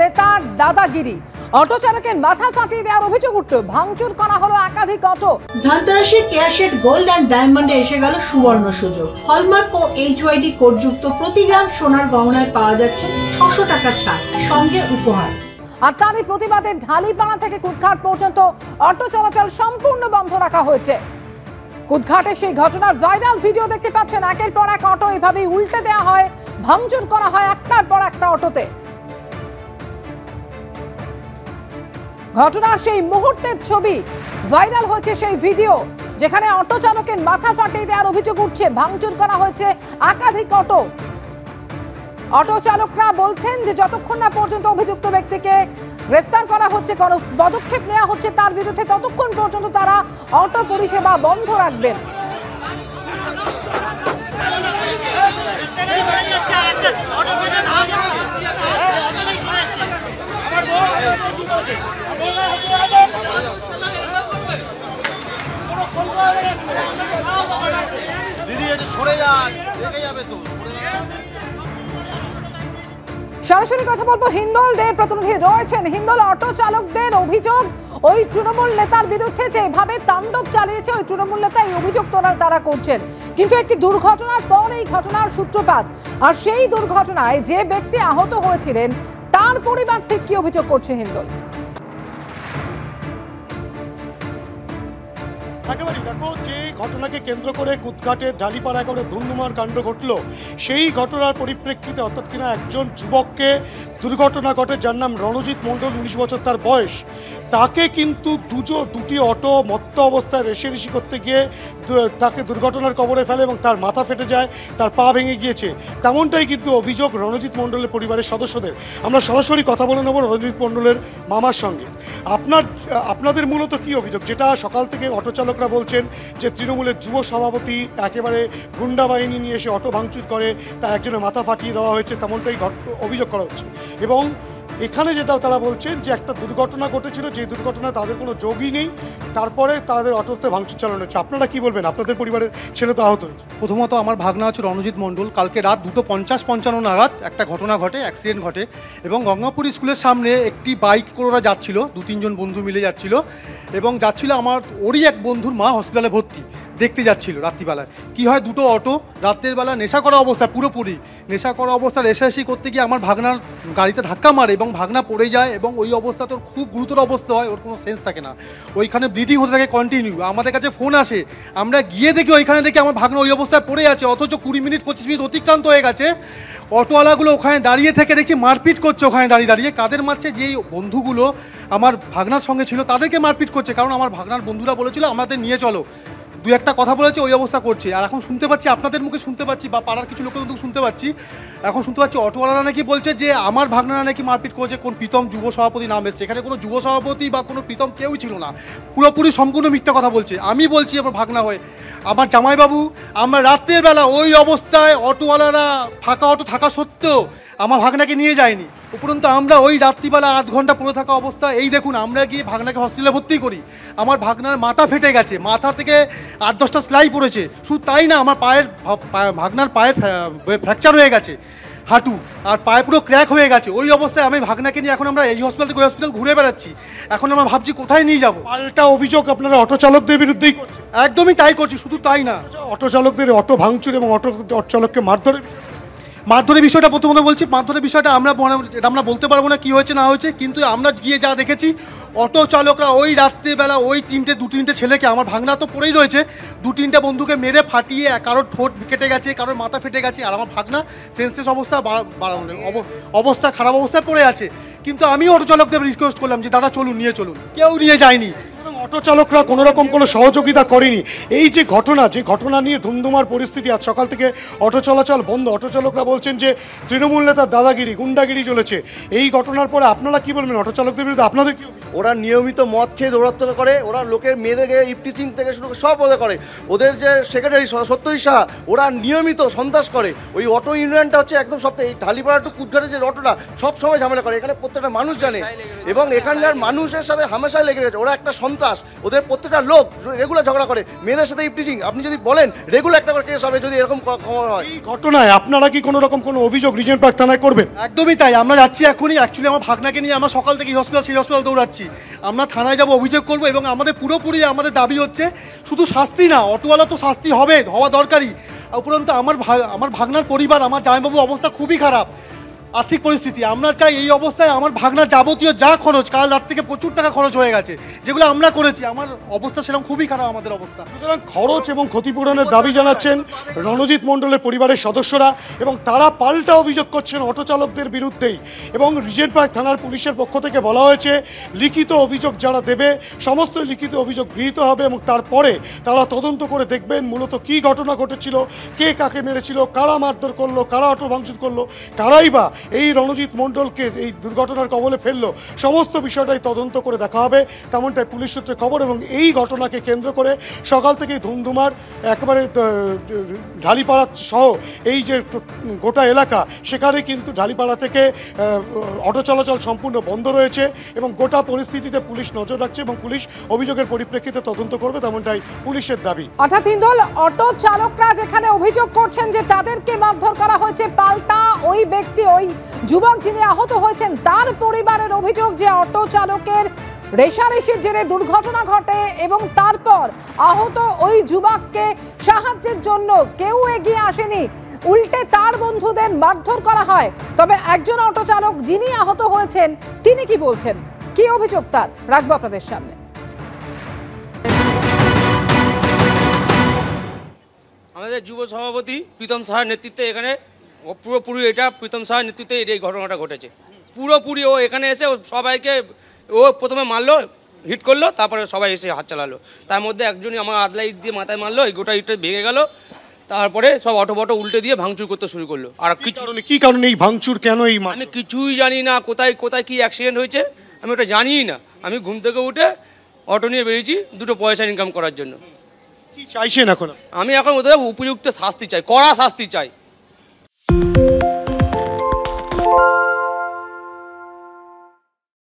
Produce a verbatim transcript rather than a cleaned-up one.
নেতার দাদাগিরি অটো চালকের মাথা ফাটিয়ে দেওয়ার অভিযোগ উঠল। ভাঙচুর করা হলো একাধিক অটো। ধনতেরাসে ক্যাশেট গোল্ড এন্ড ডায়মন্ডে এসে গেল সুবর্ণ সুযোগ। হলমার্ক ও এইচওয়াইডি কোডযুক্ত প্রতি গ্রাম সোনার গহনায় পাওয়া যাচ্ছে ছশো টাকা ছাড়, সঙ্গে উপহার। আর তারই প্রতিবাদে ঢালিপাড়া থেকে কুদঘাট পর্যন্ত অটো চলাচল সম্পূর্ণ বন্ধ রাখা হয়েছে। কুদঘাটে সেই ঘটনার ভাইরাল ভিডিও দেখতে পাচ্ছেন। একের পর এক অটো এভাবে উল্টে দেওয়া হয়, ভাঙচুর করা হয় একটার পর একটা অটোতে। ঘটনার সেই মুহূর্তের ছবি ভাইরাল হয়েছে, সেই ভিডিও যেখানে অটো চালকের মাথা ফাটিয়ে দেওয়ার অভিযোগ উঠছে। ভাঙচুর করা হয়েছে একাধিক অটো। অটো চালকরা বলছেন যে যতক্ষণ না পর্যন্ত অভিযুক্ত ব্যক্তিকে গ্রেফতার করা হচ্ছে, কোনো পদক্ষেপ নেওয়া হচ্ছে তার বিরুদ্ধে, ততক্ষণ পর্যন্ত তারা অটো পরিষেবা বন্ধ রাখবেন। দিদি এটা সরে যান, দেখে যাবে তো। সরাসরি কথা বলবো হিন্দল দে প্রতিনিধি রয়েছেন। হিন্দল, অটো চালকদের অভিযোগ ওই তৃণমূল নেতার বিরুদ্ধে যেভাবে তাণ্ডব চালিয়েছে ওই তৃণমূল নেতা, এই অভিযোগ তারা করছেন। কিন্তু একটি দুর্ঘটনার পর এই ঘটনার সূত্রপাত, আর সেই দুর্ঘটনায় যে ব্যক্তি আহত হয়েছিলেন তার পরিবার থেকে কি অভিযোগ করছে হিন্দল? একেবারে দেখো, যে ঘটনাকে কেন্দ্র করে কুদঘাটের ঢালিপাড়া একেবারে ধুন্ধুমার কাণ্ড ঘটল, সেই ঘটনার পরিপ্রেক্ষিতে অর্থাৎ কিনা একজন যুবককে দুর্ঘটনা ঘটে, যার নাম রণজিৎ মণ্ডল, উনিশ বছর তার বয়স। তাকে কিন্তু দুজো দুটি অটো মত্ত অবস্থায় রেষারেষি করতে গিয়ে তাকে দুর্ঘটনার কবলে ফেলে এবং তার মাথা ফেটে যায়, তার পা ভেঙে গিয়েছে, তেমনটাই কিন্তু অভিযোগ রণজিৎ মণ্ডলের পরিবারের সদস্যদের। আমরা সরাসরি কথা বলে নেব রণজিৎ মণ্ডলের মামার সঙ্গে। আপনার আপনাদের মূলত কি অভিযোগ, যেটা সকাল থেকে অটো চালকরা বলছেন যে তৃণমূলের যুব সভাপতি একেবারে গুন্ডা বাহিনী নিয়ে এসে অটো ভাঙচুর করে, তা একজনের মাথা ফাটিয়ে দেওয়া হয়েছে, তেমনটাই অভিযোগ করা হচ্ছে। এবং এখানে যেটা তারা বলছেন যে একটা দুর্ঘটনা ঘটেছিল, যে দুর্ঘটনা তাদের কোনো যোগই নেই, তারপরে তাদের অটোতে ভাঙচুর চালানো হচ্ছে। আপনারা কি বলবেন, আপনাদের পরিবারের ছেলে তো আহত? প্রথমত আমার ভাগনা আছে রণজিৎ মণ্ডল। কালকে রাত দুটো পঞ্চাশ পঞ্চান্ন নাগাদ একটা ঘটনা ঘটে, অ্যাক্সিডেন্ট ঘটে এবং গঙ্গাপুর স্কুলের সামনে একটি বাইক করে ওরা যাচ্ছিল, দু তিনজন বন্ধু মিলে যাচ্ছিল এবং যাচ্ছিল আমার ওরই এক বন্ধুর মা হসপিটালে ভর্তি, দেখতে যাচ্ছিল রাত্রিবেলায়। কি হয়, দুটো অটো রাতের বেলা নেশা করা অবস্থা, পুরোপুরি নেশা করা অবস্থা রেষারেষি করতে গিয়ে আমার ভাগনার গাড়িতে ধাক্কা মারে এবং ভাগনা পড়ে যায় এবং ওই অবস্থা তোর খুব গুরুতর অবস্থা হয়, ওর কোনো সেন্স থাকে না, ওইখানে ব্লিডিং হতে থাকে কন্টিনিউ। আমাদের কাছে ফোন আসে, আমরা গিয়ে দেখি ওইখানে দেখি আমার ভাগনা ওই অবস্থায় পড়ে আছে, অথচ কুড়ি মিনিট পঁচিশ মিনিট অতিক্রান্ত হয়ে গেছে। অটোওয়ালাগুলো ওখানে দাঁড়িয়ে থেকে দেখছি মারপিট করছে, ওখানে দাঁড়িয়ে দাঁড়িয়ে কাদের মারছে, যেই বন্ধুগুলো আমার ভাগনার সঙ্গে ছিল তাদেরকে মারপিট করছে, কারণ আমার ভাগনার বন্ধুরা বলেছিল আমাদের নিয়ে চলো, দু একটা কথা বলেছে, ওই অবস্থা করছে। আর এখন শুনতে পাচ্ছি, আপনাদের মুখে শুনতে পাচ্ছি বা পাড়ার কিছু লোকের মুখে শুনতে পাচ্ছি, এখন শুনতে পাচ্ছি অটোওয়ালারা নাকি বলছে যে আমার ভাগনারা নাকি মারপিট করেছে, কোন প্রীতম যুব সভাপতি নাম এসছে। এখানে কোনো যুব সভাপতি বা কোনো প্রীতম কেউ ছিল না, পুরোপুরি সম্পূর্ণ মিথ্যা কথা বলছে। আমি বলছি আমার ভাগনা হয়ে, আমার জামাইবাবু, আমরা রাতের বেলা ওই অবস্থায় অটোওয়ালারা ফাঁকা অটো থাকা সত্ত্বেও আমার ভাগনাকে নিয়ে যায়নি, উপরন্ত আমরা ওই রাত্রিবেলা আধ ঘন্টা পড়ে থাকা অবস্থা, এই দেখুন আমরা গিয়ে ভাগনাকে হসপিটালে ভর্তি করি। আমার ভাগনার মাথা ফেটে গেছে, মাথা থেকে আট দশটা সেলাই পড়েছে, শুধু তাই না আমার পায়ের ভাগনার পায়ের ফ্র্যাকচার হয়ে গেছে, হাঁটু আর পায়ে পুরো ক্র্যাক হয়ে গেছে। ওই অবস্থায় আমি ভাগনাকে নিয়ে এখন আমরা এই হসপিটাল থেকে ওই হসপিটাল ঘুরে বেড়াচ্ছি, এখন আমরা ভাবছি কোথায় নিয়ে যাবো। পাল্টা অভিযোগ আপনারা অটো চালকদের বিরুদ্ধেই করছে? একদমই তাই করছি, শুধু তাই না অটো চালকদের অটো ভাঙচুর এবং অটো চালককে মারধরে মারধরের বিষয়টা প্রথমত বলছি। মারধরের বিষয়টা আমরা এটা আমরা বলতে পারবো না কি হয়েছে না হয়েছে, কিন্তু আমরা গিয়ে যা দেখেছি অটো চালকরা ওই রাত্রেবেলা ওই তিনটে দু তিনটে ছেলেকে, আমার ভাগনা তো পড়েই রয়েছে, দু তিনটে বন্ধুকে মেরে ফাটিয়ে, কারোর ঠোঁট কেটে গেছে, কারোর মাথা ফেটে গেছে, আর আমার ভাগনা সেন্সলেস অবস্থা অবস্থা খারাপ অবস্থায় পড়ে আছে। কিন্তু আমি অটো চালকদের রিকোয়েস্ট করলাম যে দাদা চলুন নিয়ে চলুন, কেউ নিয়ে যায়নি, অটো চালকরা কোনো রকম কোনো সহযোগিতা করেনি। এই যে ঘটনা, যে ঘটনা নিয়ে ধুমধুমার পরিস্থিতি, আজ সকাল থেকে অটো চলাচল বন্ধ, অটো চালকরা বলছেন যে তৃণমূল নেতার দাদাগিরি গুন্ডাগিরি চলেছে। এই ঘটনার পরে আপনারা কি বলবেন, অটো চালকদের বিরুদ্ধে আপনাদের কি? ওরা নিয়মিত মদ খেয়ে দৌরাত্ম্য করে, ওরা লোকের মেয়েদেরকে ইফটিচিং থেকে শুরু করে সব ওদের করে। ওদের যে সেক্রেটারি সত্যজ সাহা, ওরা নিয়মিত সন্ত্রাস করে। ওই অটো ইউনিয়নটা হচ্ছে একদম সপ্তাহে এই ঢালিপাড়া টু কুদঘাটের যে অটোটা সবসময় ঝামেলা করে, এখানে প্রত্যেকটা মানুষ জানে এবং এখানকার মানুষের সাথে হামেশাই লেগে গেছে। ওরা একটা সন্ত্রাস, ওদের প্রত্যেকটা লোক রেগুলার ঝগড়া করে মেয়েদের সাথে ইফটিচিং। আপনি যদি বলেন রেগুলার একটা করে কেস হবে যদি এরকম খবর হয়। এই ঘটনায় আপনারা কি কোনো রকম কোনো অভিযোগ রিজেন্ট পার্ক থানায় করবেন? একদমই তাই, আমরা যাচ্ছি এখনই। অ্যাকচুয়ালি আমার ভাগনাকে নিয়ে আমরা সকাল থেকে হসপিটাল সেই হসপিটাল দৌড়াচ্ছি। আমরা থানায় যাবো, অভিযোগ করবো এবং আমাদের পুরোপুরি আমাদের দাবি হচ্ছে শুধু শাস্তি না, অটোওয়ালা তো শাস্তি হবে, হওয়া দরকারই। উপরন্ত আমার আমার ভাগনার পরিবার, আমার জামাইবাবুর অবস্থা খুবই খারাপ, আর্থিক পরিস্থিতি। আমরা চাই এই অবস্থায় আমার ভাগনা যাবতীয় যা খরচ, কাল রাত থেকে প্রচুর টাকা খরচ হয়ে গেছে যেগুলো আমরা করেছি, আমার অবস্থা সেরকম খুবই খারাপ আমাদের অবস্থা। সুতরাং খরচ এবং ক্ষতিপূরণের দাবি জানাচ্ছেন রণজিৎ মণ্ডলের পরিবারের সদস্যরা এবং তারা পাল্টা অভিযোগ করছেন অটো চালকদের বিরুদ্ধেই। এবং রিজেন্ট পার্ক থানার পুলিশের পক্ষ থেকে বলা হয়েছে লিখিত অভিযোগ যারা দেবে সমস্ত লিখিত অভিযোগ গৃহীত হবে এবং তারপরে তারা তদন্ত করে দেখবেন মূলত কি ঘটনা ঘটেছিল, কে কাকে মেরেছিল, কারা মারধর করলো, কারা অটো ভাঙচুর করলো, কারাই বা এই রণজিৎ মণ্ডলকে এই দুর্ঘটনার কবলে ফেললো, সমস্ত বিষয়টাই তদন্ত করে দেখা হবে, তেমনটাই পুলিশ সূত্রে খবর। এবং এই ঘটনাকে কেন্দ্র করে সকাল থেকেই ধুমধুমার একেবারে ঢালিপাড়া সহ এই যে গোটা এলাকা, সেখানে কিন্তু ঢালিপাড়া থেকে অটো চলাচল সম্পূর্ণ বন্ধ রয়েছে এবং গোটা পরিস্থিতিতে পুলিশ নজর রাখছে এবং পুলিশ অভিযোগের পরিপ্রেক্ষিতে তদন্ত করবে, তেমনটাই পুলিশের দাবি। অর্থাৎ ইন্দল অটো চালকরা যেখানে অভিযোগ করছেন যে তাদেরকে মারধর করা হয়েছে, পাল্টা ওই ব্যক্তি ওই যুবক যিনি আহত হয়েছেন তার পরিবারের অভিযোগ যে অটো চালকের রেশারেশির জেরে দুর্ঘটনা ঘটে এবং তারপর আহত ওই যুবককে সাহায্যের জন্য কেউ এগিয়ে আসেনি, উল্টে তার বন্ধুদের মারধর করা হয়। তবে একজন অটো চালক যিনি আহত হয়েছেন তিনি কি বলছেন, কি অভিযোগ তার, রাখবো আপনাদের সামনে। আমাদের যুব সভাপতি প্রিতম সাহার নেতৃত্বে এখানে ও পুরোপুরি এটা প্রিতম সাহার নেতৃত্বে এই ঘটনাটা ঘটেছে। পুরোপুরি ও এখানে এসে সবাইকে ও প্রথমে মারলো, হিট করলো, তারপরে সবাই এসে হাত চালালো। তার মধ্যে একজনই আমার আদলা ইট দিয়ে মাথায় মারলো, এই গোটা ইটটা ভেঙে গেল, তারপরে সব অটো বটো উল্টে দিয়ে ভাঙচুর করতে শুরু করলো। আর কিছু কি কারণে এই ভাঙচুর, কেন এই, আমি কিছুই জানি না। কোথায় কোথায় কী অ্যাক্সিডেন্ট হয়েছে আমি ওটা জানিই না। আমি ঘুম থেকে উঠে অটো নিয়ে বেরিয়েছি দুটো পয়সা ইনকাম করার জন্য। কি চাইছেন এখন? আমি এখন ওদের উপযুক্ত শাস্তি চাই, কড়া শাস্তি চাই।